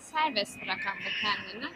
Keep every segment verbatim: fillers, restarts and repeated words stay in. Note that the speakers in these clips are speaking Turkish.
Serbest bırak abla kendini.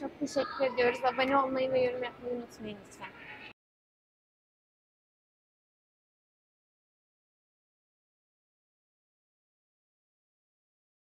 Çok teşekkür ediyoruz. Abone olmayı ve yorum yapmayı unutmayın lütfen.